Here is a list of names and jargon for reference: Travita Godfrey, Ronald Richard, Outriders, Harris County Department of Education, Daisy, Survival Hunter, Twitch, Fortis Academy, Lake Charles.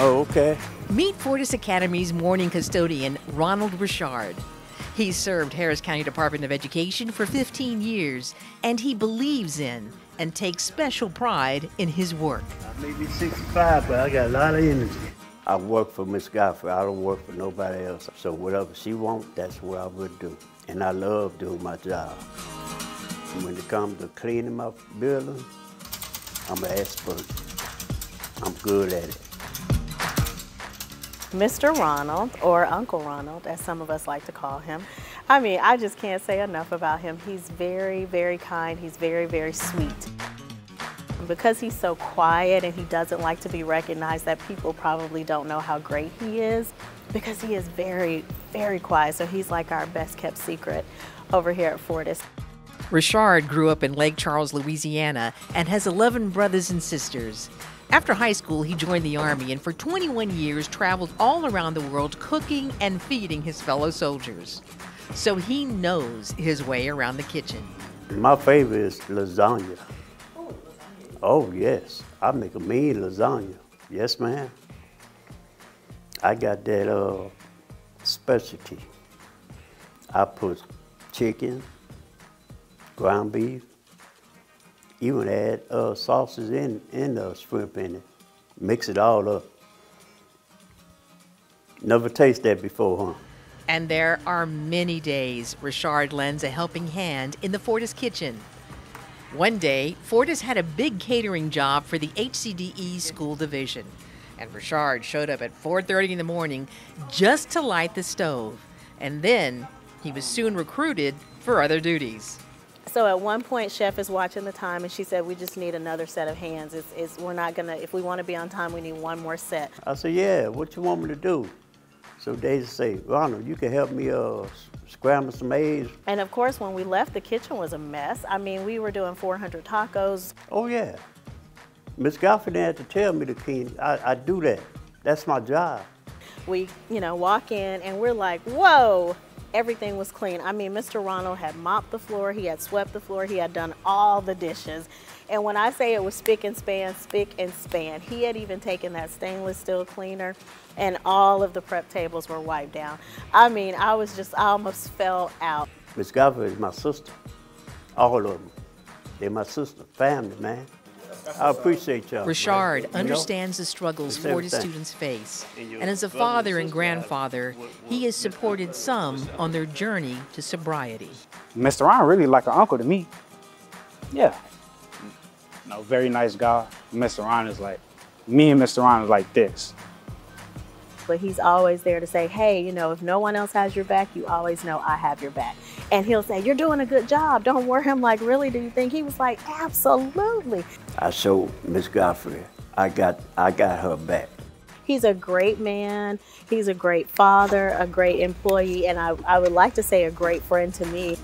Oh, okay. Meet Fortis Academy's morning custodian, Ronald Richard. He served Harris County Department of Education for 15 years, and he believes in and takes special pride in his work. I may be 65, but I got a lot of energy. I work for Miss Godfrey. I don't work for nobody else. So whatever she wants, that's what I would do. And I love doing my job. When it comes to cleaning my building, I'm an expert. I'm good at it. Mr. Ronald, or Uncle Ronald, as some of us like to call him. I mean, I just can't say enough about him. He's very, very kind. He's very, very sweet. Because he's so quiet and he doesn't like to be recognized, that people probably don't know how great he is, because he is very, very quiet. So he's like our best kept secret over here at Fortis. Richard grew up in Lake Charles, Louisiana, and has 11 brothers and sisters. After high school, he joined the Army and for 21 years traveled all around the world cooking and feeding his fellow soldiers. So he knows his way around the kitchen. My favorite is lasagna. Oh, yes. I make a mean lasagna. Yes, ma'am. I got that specialty. I put chicken, ground beef, even add sauces in the shrimp in it. Mix it all up. Never tasted that before, huh? And there are many days Richard lends a helping hand in the Fortis kitchen. One day, Fortis had a big catering job for the HCDE school division. And Richard showed up at 4:30 in the morning just to light the stove. And then he was soon recruited for other duties. So at one point, Chef is watching the time, and she said, we just need another set of hands. We're not going to, if we want to be on time, we need one more set. I said, yeah, what you want me to do? So Daisy said, Ronald, you can help me scramble some eggs. And of course, when we left, the kitchen was a mess. I mean, we were doing 400 tacos. Oh, yeah. Miss Godfrey had to tell me to clean. I do that. That's my job. We, you know, walk in, and we're like, whoa. Everything was clean. I mean, Mr. Ronald had mopped the floor, he had swept the floor, he had done all the dishes. And when I say it was spick and span, he had even taken that stainless steel cleaner and all of the prep tables were wiped down. I mean, I almost fell out. Miss Godfrey is my sister. All of them. They're my sister, family, man. I appreciate y'all. Richard understands the struggles Fortis students face, and as a father and grandfather, he has supported some on their journey to sobriety. Mr. Ron really like an uncle to me. Yeah. No, very nice guy. Mr. Ron is like, me and Mr. Ron is like this. But he's always there to say, hey, you know, if no one else has your back, you always know I have your back. And he'll say, you're doing a good job. Don't worry. I'm like, really, do you think? He was like, absolutely. I showed Miss Godfrey, I got her back. He's a great man. He's a great father, a great employee, and I would like to say a great friend to me.